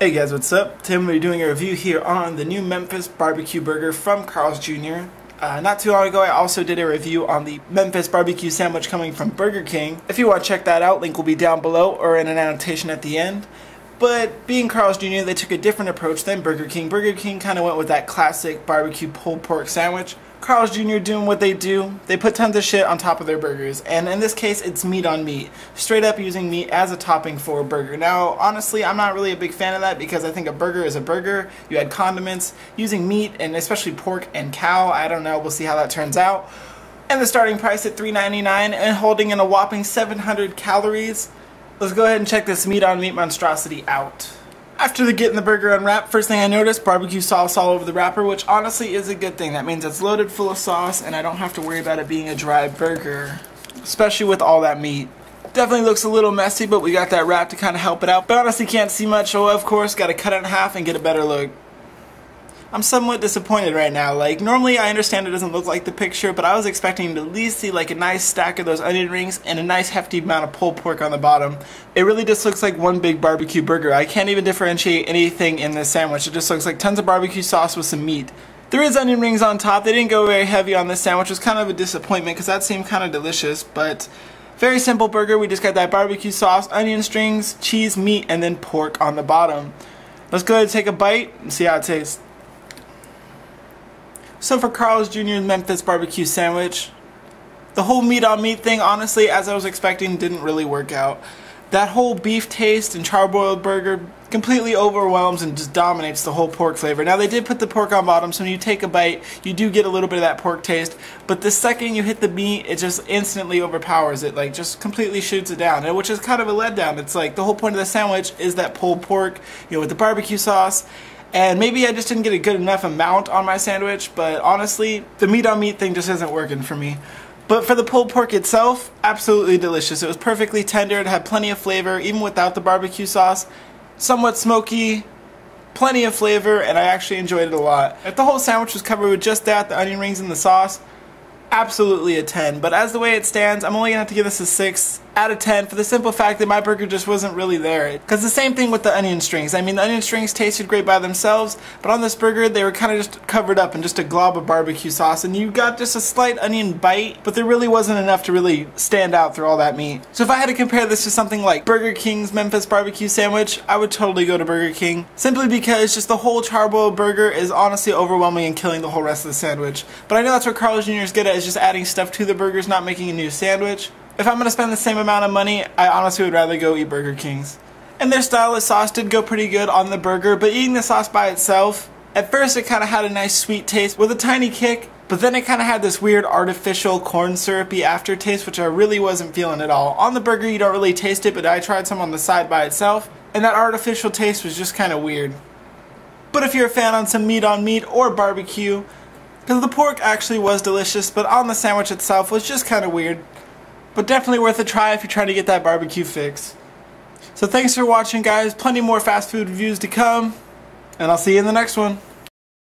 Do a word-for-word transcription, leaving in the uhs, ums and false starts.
Hey guys, what's up? Today we're doing a review here on the new Memphis barbecue burger from Carl's Junior Uh, not too long ago I also did a review on the Memphis barbecue sandwich coming from Burger King. If you want to check that out, link will be down below or in an annotation at the end. But being Carl's Junior, they took a different approach than Burger King. Burger King kind of went with that classic barbecue pulled pork sandwich. Carl's Junior doing what they do, they put tons of shit on top of their burgers, and in this case it's meat on meat, straight up using meat as a topping for a burger. Now honestly I'm not really a big fan of that because I think a burger is a burger, you add condiments. Using meat and especially pork and cow, I don't know, we'll see how that turns out. And the starting price at three ninety-nine and holding in a whopping seven hundred calories. Let's go ahead and check this meat on meat monstrosity out. After the getting the burger unwrapped, first thing I noticed, barbecue sauce all over the wrapper, which honestly is a good thing. That means it's loaded full of sauce and I don't have to worry about it being a dry burger, especially with all that meat. Definitely looks a little messy, but we got that wrap to kind of help it out. But honestly can't see much, so of course got to cut it in half and get a better look. I'm somewhat disappointed right now. Like, normally I understand it doesn't look like the picture, but I was expecting to at least see like a nice stack of those onion rings and a nice hefty amount of pulled pork on the bottom. It really just looks like one big barbecue burger. I can't even differentiate anything in this sandwich. It just looks like tons of barbecue sauce with some meat. There is onion rings on top. They didn't go very heavy on this sandwich. It was kind of a disappointment because that seemed kind of delicious, but very simple burger. We just got that barbecue sauce, onion strings, cheese, meat, and then pork on the bottom. Let's go ahead and take a bite and see how it tastes. So for Carl's Junior Memphis barbecue sandwich, the whole meat on meat thing, honestly, as I was expecting, didn't really work out. That whole beef taste and charboiled burger completely overwhelms and just dominates the whole pork flavor. Now they did put the pork on bottom, so when you take a bite, you do get a little bit of that pork taste, but the second you hit the meat, it just instantly overpowers it, like just completely shoots it down, which is kind of a letdown. It's like the whole point of the sandwich is that pulled pork, you know, with the barbecue sauce. And maybe I just didn't get a good enough amount on my sandwich, but honestly, the meat on meat thing just isn't working for me. But for the pulled pork itself, absolutely delicious. It was perfectly tender, it had plenty of flavor, even without the barbecue sauce. Somewhat smoky, plenty of flavor, and I actually enjoyed it a lot. If the whole sandwich was covered with just that, the onion rings and the sauce, absolutely a ten. But as the way it stands, I'm only going to have to give this a six out of ten for the simple fact that my burger just wasn't really there. Because the same thing with the onion strings. I mean, the onion strings tasted great by themselves, but on this burger, they were kind of just covered up in just a glob of barbecue sauce, and you got just a slight onion bite, but there really wasn't enough to really stand out through all that meat. So if I had to compare this to something like Burger King's Memphis barbecue sandwich, I would totally go to Burger King, simply because just the whole charboiled burger is honestly overwhelming and killing the whole rest of the sandwich. But I know that's what Carl's Junior is good at, is just adding stuff to the burgers, not making a new sandwich. If I'm going to spend the same amount of money, I honestly would rather go eat Burger King's. And their style of sauce did go pretty good on the burger, but eating the sauce by itself, at first it kind of had a nice sweet taste with a tiny kick, but then it kind of had this weird artificial corn syrupy aftertaste, which I really wasn't feeling at all. On the burger you don't really taste it, but I tried some on the side by itself, and that artificial taste was just kind of weird. But if you're a fan on some meat on meat or barbecue, because the pork actually was delicious, but on the sandwich itself was just kind of weird. But definitely worth a try if you're trying to get that barbecue fix. So thanks for watching guys, plenty more fast food reviews to come, and I'll see you in the next one.